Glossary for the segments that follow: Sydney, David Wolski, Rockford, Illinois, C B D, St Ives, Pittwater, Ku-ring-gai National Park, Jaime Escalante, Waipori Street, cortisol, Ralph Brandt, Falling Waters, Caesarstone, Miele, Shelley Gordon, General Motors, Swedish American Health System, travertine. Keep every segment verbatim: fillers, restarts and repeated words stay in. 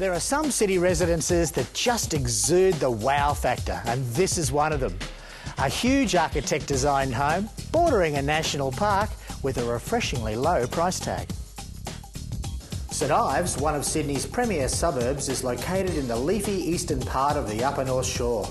There are some city residences that just exude the wow factor, and this is one of them. A huge architect-designed home bordering a national park with a refreshingly low price tag. St Ives, one of Sydney's premier suburbs, is located in the leafy eastern part of the Upper North Shore.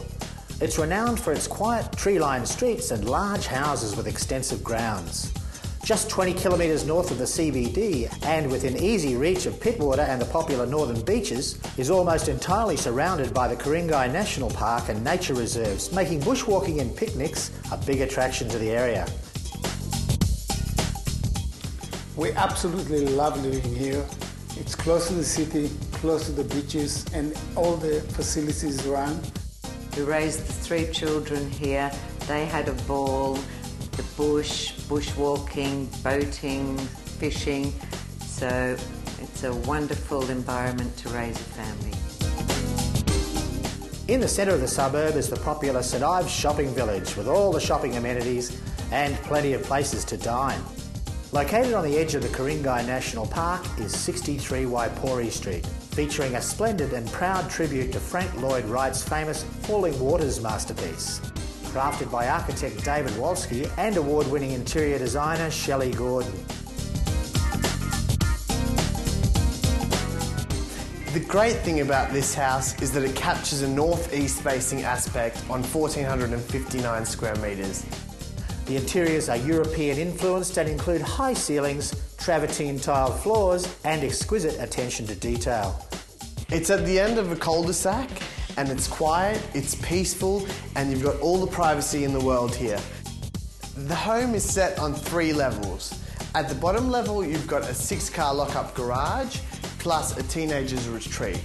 It's renowned for its quiet, tree-lined streets and large houses with extensive grounds. Just twenty kilometres north of the C B D and within easy reach of Pittwater and the popular northern beaches, is almost entirely surrounded by the Ku-ring-gai National Park and nature reserves, making bushwalking and picnics a big attraction to the area. We absolutely love living here. It's close to the city, close to the beaches and all the facilities around. We raised the three children here. They had a ball, the bush, bushwalking, boating, fishing. So it's a wonderful environment to raise a family. In the centre of the suburb is the popular St Ives shopping village with all the shopping amenities and plenty of places to dine. Located on the edge of the Ku-ring-gai National Park is sixty-three Waipori Street, featuring a splendid and proud tribute to Frank Lloyd Wright's famous Falling Waters masterpiece. Crafted by architect David Wolski and award-winning interior designer Shelley Gordon. The great thing about this house is that it captures a north-east facing aspect on one thousand four hundred fifty-nine square metres. The interiors are European influenced and include high ceilings, travertine tiled floors and exquisite attention to detail. It's at the end of a cul-de-sac and it's quiet, it's peaceful and you've got all the privacy in the world here. The home is set on three levels. At the bottom level you've got a six-car lock-up garage plus a teenager's retreat.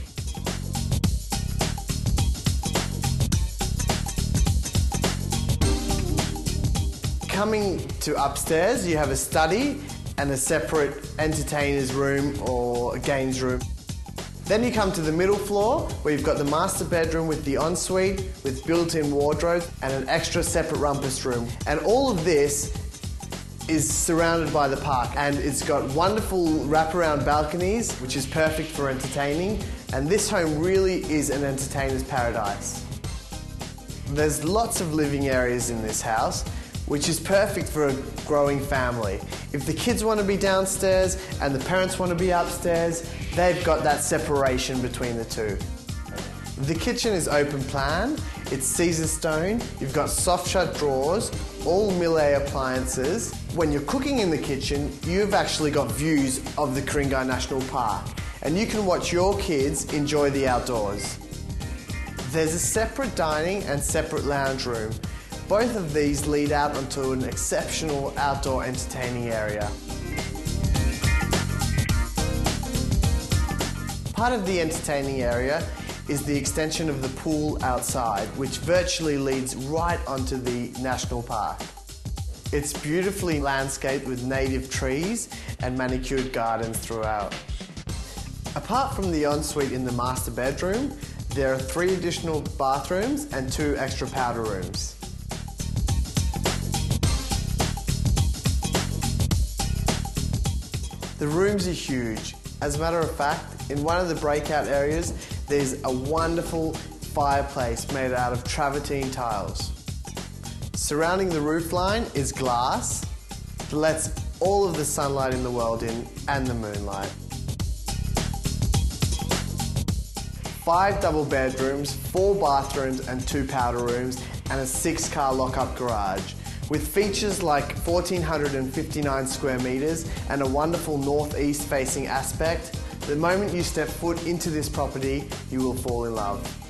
Coming to upstairs, you have a study and a separate entertainer's room or a games room. Then you come to the middle floor where you've got the master bedroom with the ensuite, with built-in wardrobe and an extra separate rumpus room. And all of this is surrounded by the park and it's got wonderful wraparound balconies which is perfect for entertaining, and this home really is an entertainer's paradise. There's lots of living areas in this house, which is perfect for a growing family. If the kids want to be downstairs and the parents want to be upstairs, they've got that separation between the two. The kitchen is open plan, it's Caesarstone, you've got soft shut drawers, all Miele appliances. When you're cooking in the kitchen, you've actually got views of the Ku-ring-gai National Park and you can watch your kids enjoy the outdoors. There's a separate dining and separate lounge room. Both of these lead out onto an exceptional outdoor entertaining area. Part of the entertaining area is the extension of the pool outside, which virtually leads right onto the national park. It's beautifully landscaped with native trees and manicured gardens throughout. Apart from the ensuite in the master bedroom, there are three additional bathrooms and two extra powder rooms. The rooms are huge. As a matter of fact, in one of the breakout areas, there's a wonderful fireplace made out of travertine tiles. Surrounding the roofline is glass that lets all of the sunlight in the world in and the moonlight. Five double bedrooms, four bathrooms and two powder rooms and a six-car lock-up garage, with features like one thousand four hundred fifty-nine square metres and a wonderful north-east facing aspect. The moment you step foot into this property, you will fall in love.